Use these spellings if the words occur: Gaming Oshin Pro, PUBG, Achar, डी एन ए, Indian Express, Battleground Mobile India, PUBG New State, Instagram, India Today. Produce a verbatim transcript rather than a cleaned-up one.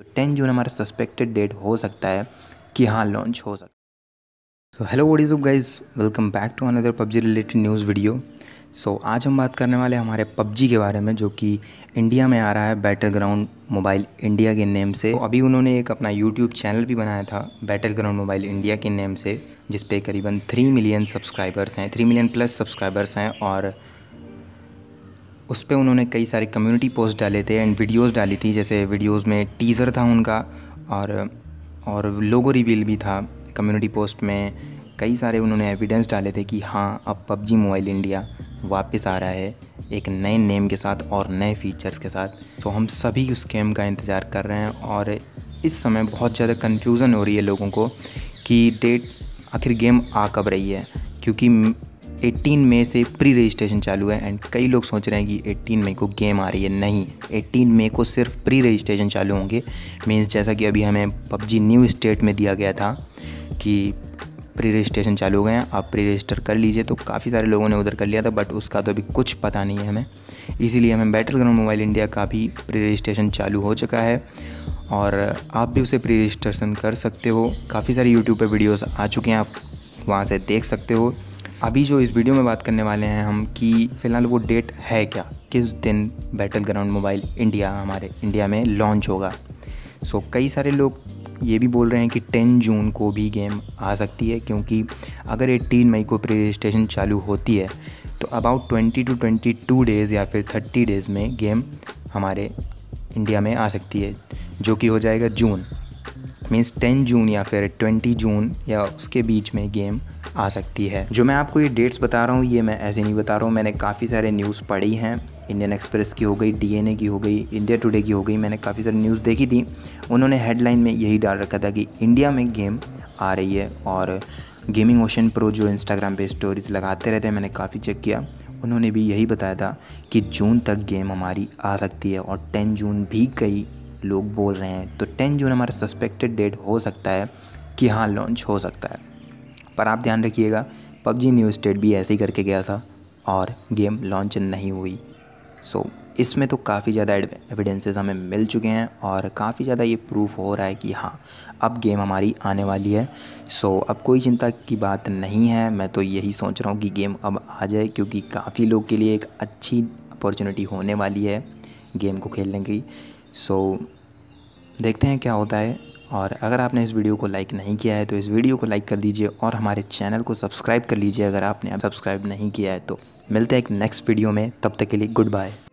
तो ten June हमारा suspected date हो सकता है कि हाँ लॉन्च हो सकता है। So hello what is up guys, welcome back to another PUBG related news video. So आज हम बात करने वाले हमारे पबजी के बारे में, जो कि इंडिया में आ रहा है बैटलग्राउंड मोबाइल इंडिया के नेम से। तो अभी उन्होंने एक अपना यूट्यूब चैनल भी बनाया था बैटलग्राउंड मोबाइल इंडिया के नेम से, जिस पे करीबन थ्री मिलियन सब्सक्राइबर्स हैं, थ्री मिलियन प्लस सब्सक्राइबर्स हैं। और उस पर उन्होंने कई सारे कम्युनिटी पोस्ट डाले थे एंड वीडियोज़ डाली थी, जैसे वीडियोज़ में टीज़र था उनका और और लोगो रिवील भी था। कम्युनिटी पोस्ट में कई सारे उन्होंने एविडेंस डाले थे कि हाँ अब पबजी मोबाइल इंडिया वापस आ रहा है एक नए नेम के साथ और नए फीचर्स के साथ। तो हम सभी उस गेम का इंतज़ार कर रहे हैं और इस समय बहुत ज़्यादा कन्फ्यूज़न हो रही है लोगों को कि डेट आखिर गेम आ कब रही है, क्योंकि अठारह मई से प्री रजिस्ट्रेशन चालू है एंड कई लोग सोच रहे हैं कि अठारह मई को गेम आ रही है। नहीं, अठारह मई को सिर्फ प्री रजिस्ट्रेशन चालू होंगे। मीन्स जैसा कि अभी हमें पबजी न्यू स्टेट में दिया गया था कि प्री रजिस्ट्रेशन चालू हो गए हैं, आप प्री रजिस्टर कर लीजिए, तो काफ़ी सारे लोगों ने उधर कर लिया था, बट उसका तो अभी कुछ पता नहीं है हमें। इसीलिए हमें बैटलग्राउंड मोबाइल इंडिया का भी प्री रजिस्ट्रेशन चालू हो चुका है और आप भी उसे प्री रजिस्ट्रेशन कर सकते हो। काफ़ी सारे यूट्यूब पर वीडियोज़ आ चुके हैं, आप वहाँ से देख सकते हो। अभी जो इस वीडियो में बात करने वाले हैं हम कि फ़िलहाल वो डेट है क्या, किस दिन बैटलग्राउंड मोबाइल इंडिया हमारे इंडिया में लॉन्च होगा। सो so, कई सारे लोग ये भी बोल रहे हैं कि दस जून को भी गेम आ सकती है, क्योंकि अगर अठारह मई को प्री रजिस्ट्रेशन चालू होती है तो अबाउट बीस टू बाईस डेज़ या फिर तीस डेज़ में गेम हमारे इंडिया में आ सकती है, जो कि हो जाएगा जून। मीन्स दस जून या फिर बीस जून या उसके बीच में गेम आ सकती है। जो मैं आपको ये डेट्स बता रहा हूँ, ये मैं ऐसे नहीं बता रहा हूँ, मैंने काफ़ी सारे न्यूज़ पढ़ी हैं। इंडियन एक्सप्रेस की हो गई, डी एन ए की हो गई, इंडिया टुडे की हो गई, मैंने काफ़ी सारी न्यूज़ देखी थी। उन्होंने हेडलाइन में यही डाल रखा था कि इंडिया में गेम आ रही है। और गेमिंग ओशन प्रो जो इंस्टाग्राम पे स्टोरीज लगाते रहते हैं, मैंने काफ़ी चेक किया, उन्होंने भी यही बताया था कि जून तक गेम हमारी आ सकती है और टेन जून भी कई लोग बोल रहे हैं। तो टेन जून हमारा सस्पेक्टेड डेट हो सकता है कि हाँ लॉन्च हो सकता है। पर आप ध्यान रखिएगा, पबजी न्यू स्टेट भी ऐसे ही करके गया था और गेम लॉन्च नहीं हुई। सो so, इसमें तो काफ़ी ज़्यादा एविडेंसेस हमें मिल चुके हैं और काफ़ी ज़्यादा ये प्रूफ हो रहा है कि हाँ अब गेम हमारी आने वाली है। सो so, अब कोई चिंता की बात नहीं है। मैं तो यही सोच रहा हूँ कि गेम अब आ जाए, क्योंकि काफ़ी लोग के लिए एक अच्छी अपॉर्चुनिटी होने वाली है गेम को खेलने की। सो so, देखते हैं क्या होता है। और अगर आपने इस वीडियो को लाइक नहीं किया है तो इस वीडियो को लाइक कर दीजिए और हमारे चैनल को सब्सक्राइब कर लीजिए अगर आपने सब्सक्राइब नहीं किया है। तो मिलते हैं एक नेक्स्ट वीडियो में, तब तक के लिए गुड बाय।